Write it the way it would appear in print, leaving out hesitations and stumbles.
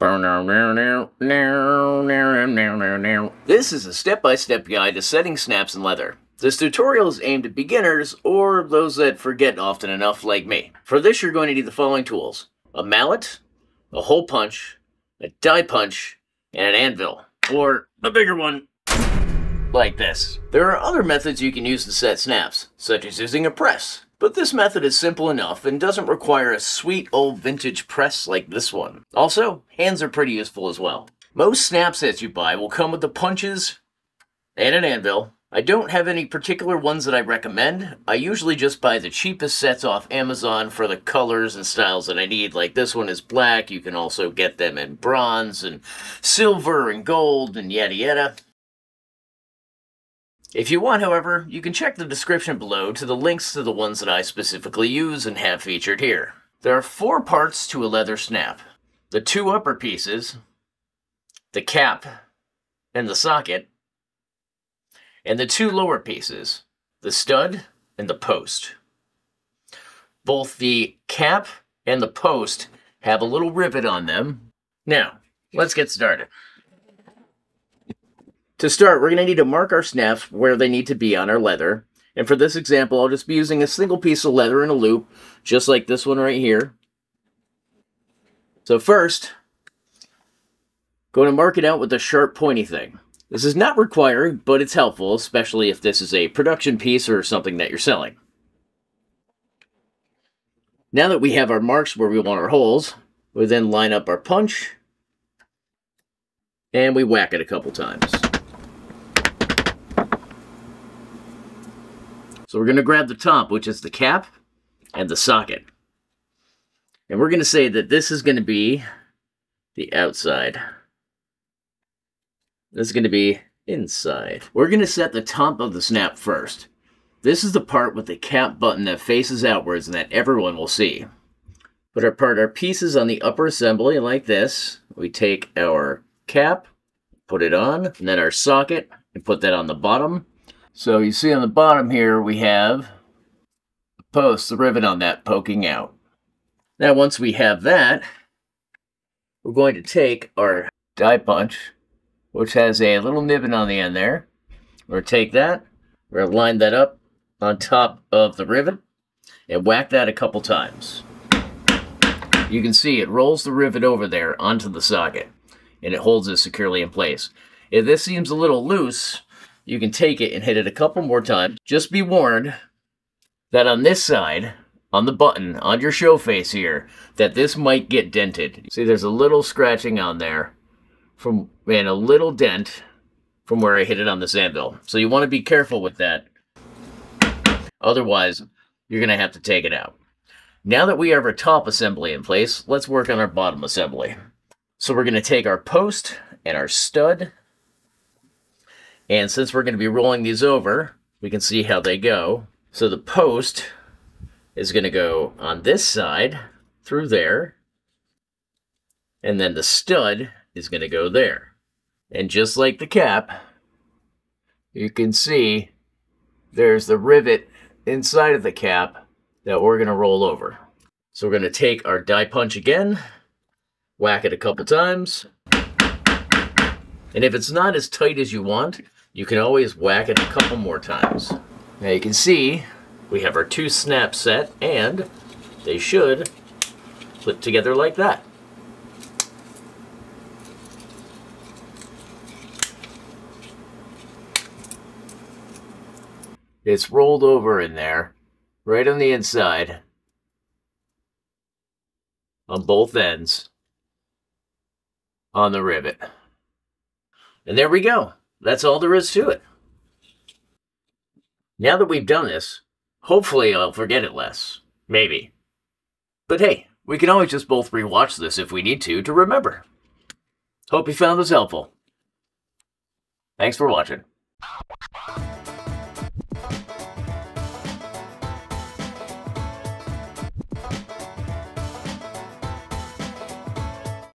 This is a step-by-step guide to setting snaps in leather. This tutorial is aimed at beginners or those that forget often enough like me. For this you're going to need the following tools: a mallet, a hole punch, a die punch, and an anvil, or a bigger one like this. There are other methods you can use to set snaps, such as using a press. But this method is simple enough and doesn't require a sweet old vintage press like this one. Also, hands are pretty useful as well. Most snap sets you buy will come with the punches and an anvil. I don't have any particular ones that I recommend. I usually just buy the cheapest sets off Amazon for the colors and styles that I need. Like this one is black. You can also get them in bronze and silver and gold and yada yada. If you want, however, you can check the description below to the links to the ones that I specifically use and have featured here. There are four parts to a leather snap: the two upper pieces, the cap and the socket, and the two lower pieces, the stud and the post. Both the cap and the post have a little rivet on them. Now, let's get started. To start, we're going to need to mark our snaps where they need to be on our leather, and for this example I'll just be using a single piece of leather in a loop, just like this one right here. So first, going to mark it out with a sharp pointy thing. This is not required, but it's helpful, especially if this is a production piece or something that you're selling. Now that we have our marks where we want our holes, we then line up our punch, and we whack it a couple times. So we're going to grab the top, which is the cap and the socket. And we're going to say that this is going to be the outside. This is going to be inside. We're going to set the top of the snap first. This is the part with the cap button that faces outwards and that everyone will see. Put apart our pieces on the upper assembly like this. We take our cap, put it on, and then our socket, and put that on the bottom. So you see on the bottom here we have the post, the rivet on that poking out. Now once we have that, we're going to take our die punch, which has a little nibbin on the end there. We're going to take that, we're going to line that up on top of the rivet, and whack that a couple times. You can see it rolls the rivet over there onto the socket, and it holds it securely in place. If this seems a little loose, you can take it and hit it a couple more times. Just be warned that on this side, on the button, on your show face here, that this might get dented. See, there's a little scratching on there and a little dent from where I hit it on this anvil. So you want to be careful with that. Otherwise, you're going to have to take it out. Now that we have our top assembly in place, let's work on our bottom assembly. So we're going to take our post and our stud, and since we're going to be rolling these over, we can see how they go. So the post is going to go on this side, through there, and then the stud is going to go there. And just like the cap, you can see there's the rivet inside of the cap that we're going to roll over. So we're going to take our die punch again, whack it a couple times, and if it's not as tight as you want, you can always whack it a couple more times. Now you can see we have our two snaps set, and they should clip together like that. It's rolled over in there, right on the inside, on both ends, on the rivet. And there we go. That's all there is to it. Now that we've done this, hopefully I'll forget it less. Maybe. But hey, we can always just both rewatch this if we need to remember. Hope you found this helpful. Thanks for watching.